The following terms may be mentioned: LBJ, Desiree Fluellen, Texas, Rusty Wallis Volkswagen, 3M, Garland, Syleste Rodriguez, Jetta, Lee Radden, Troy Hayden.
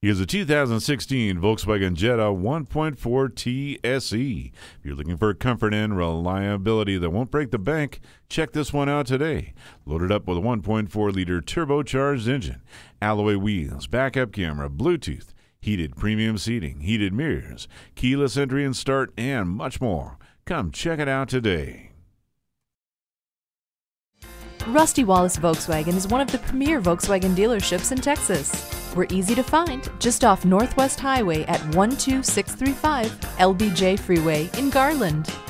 He is a 2016 Volkswagen Jetta 1.4T SE. If you're looking for comfort and reliability that won't break the bank, check this one out today. Loaded up with a 1.4-liter turbocharged engine, alloy wheels, backup camera, Bluetooth, heated premium seating, heated mirrors, keyless entry and start, and much more. Come check it out today. Rusty Wallis Volkswagen is one of the premier Volkswagen dealerships in Texas. We're easy to find just off Northwest Highway at 12635 LBJ Freeway in Garland.